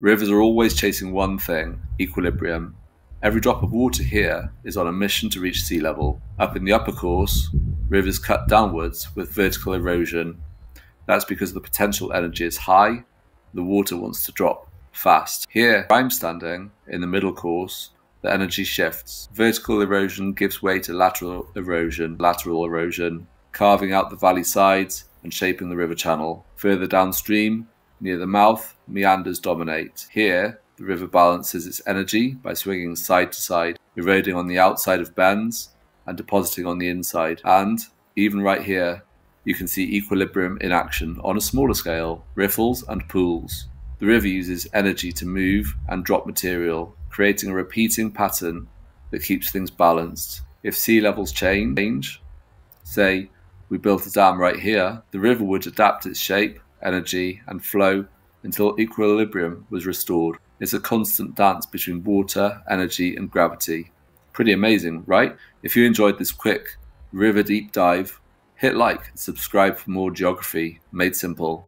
Rivers are always chasing one thing, equilibrium. Every drop of water here is on a mission to reach sea level. Up in the upper course, rivers cut downwards with vertical erosion. That's because the potential energy is high, the water wants to drop fast. Here, where I'm standing, in the middle course, the energy shifts. Vertical erosion gives way to lateral erosion, carving out the valley sides and shaping the river channel. Further downstream, near the mouth, meanders dominate. Here, the river balances its energy by swinging side to side, eroding on the outside of bends and depositing on the inside. And, even right here, you can see equilibrium in action on a smaller scale, riffles and pools. The river uses energy to move and drop material, creating a repeating pattern that keeps things balanced. If sea levels change, say we built a dam right here, the river would adapt its shape, energy and flow until equilibrium was restored. It's a constant dance between water, energy and gravity. Pretty amazing, right? If you enjoyed this quick river deep dive, hit like and subscribe for more geography made simple.